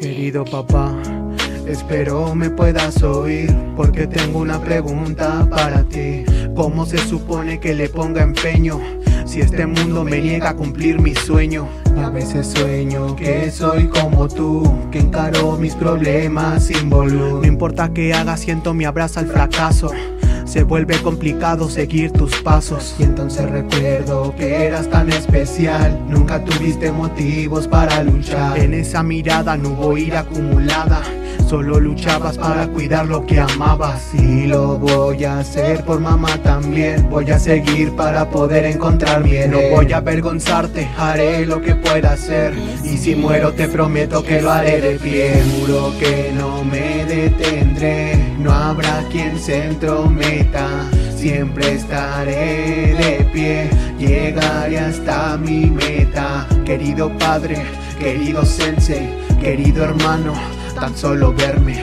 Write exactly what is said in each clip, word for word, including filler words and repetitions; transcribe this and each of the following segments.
Querido papá, espero me puedas oír, porque tengo una pregunta para ti. ¿Cómo se supone que le ponga empeño si este mundo me niega a cumplir mi sueño? A veces sueño que soy como tú, que encaro mis problemas sin volver. No importa qué haga, siento mi abrazo al fracaso. Se vuelve complicado seguir tus pasos. Y entonces recuerdo que eras tan especial, nunca tuviste motivos para luchar. En esa mirada no hubo ira acumulada, solo luchabas para cuidar lo que amabas. Y lo voy a hacer por mamá también, voy a seguir para poder encontrar bien. No voy a avergonzarte, haré lo que pueda hacer, y si muero te prometo que lo haré de pie. Juro que no me detendré, no habrá quien se entrometa, siempre estaré de pie, llegaré hasta mi meta. Querido padre, querido sensei, querido hermano, tan solo verme,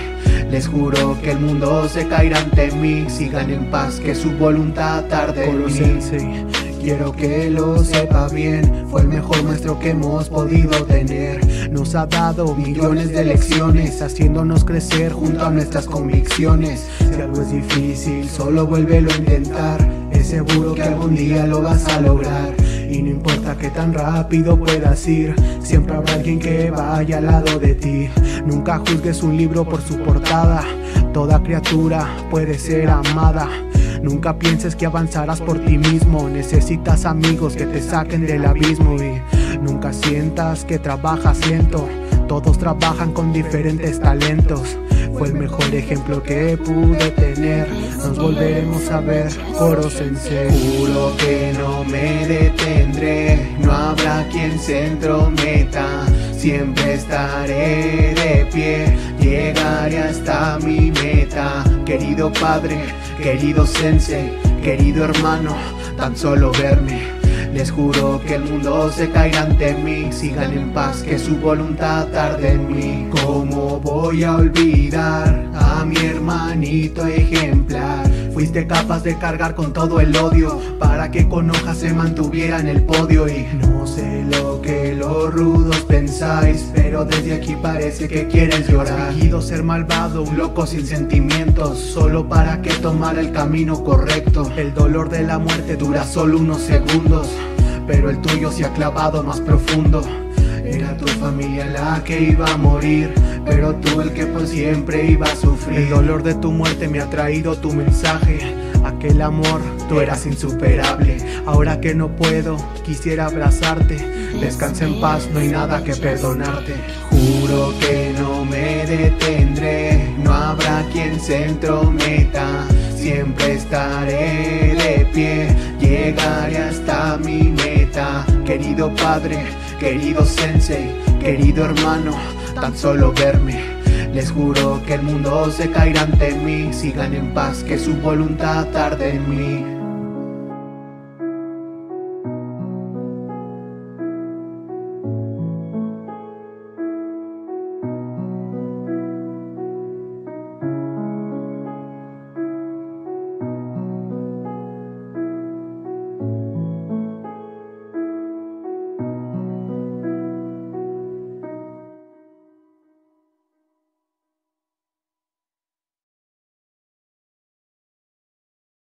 les juro que el mundo se caerá ante mí. Sigan en paz, que su voluntad tarde en mí. Koro sensei, quiero que lo sepa bien, fue el mejor maestro que hemos podido tener. Nos ha dado millones de lecciones, haciéndonos crecer junto a nuestras convicciones. Si algo es difícil, solo vuélvelo a intentar, es seguro que algún día lo vas a lograr. Y no importa que tan rápido puedas ir, siempre habrá alguien que vaya al lado de ti. Nunca juzgues un libro por su portada, toda criatura puede ser amada. Nunca pienses que avanzarás por ti mismo, necesitas amigos que te saquen del abismo. Y nunca sientas que trabajas lento, todos trabajan con diferentes talentos. Fue el mejor ejemplo que pude tener, nos volveremos a ver, Koro sensei. Juro que no me detendré, no habrá quien se entrometa, siempre estaré de pie, llegaré hasta mi meta. Querido padre, querido sensei, querido hermano, tan solo verme, les juro que el mundo se caerá ante mí. Sigan en paz, que su voluntad tarde en mí. ¿Cómo voy a olvidar a mi hermanito ejemplar? Fuiste capaz de cargar con todo el odio, para que con hojas se mantuviera en el podio. Y no sé lo que los rudos pensáis, pero desde aquí parece que quieres llorar. Fingido ser malvado, un loco sin sentimientos, solo para que tomara el camino correcto. El dolor de la muerte dura solo unos segundos, pero el tuyo se ha clavado más profundo. Era tu familia la que iba a morir, pero tú el que por siempre iba a sufrir. El dolor de tu muerte me ha traído tu mensaje, aquel amor, tú eras insuperable. Ahora que no puedo, quisiera abrazarte, descansa en paz, no hay nada que perdonarte. Juro que no me detendré, no habrá quien se entrometa, siempre estaré de pie, llegaré hasta mi meta. Querido padre, querido sensei, querido hermano, tan solo verme, les juro que el mundo se caerá ante mí. Sigan en paz, que su voluntad tarde en mí.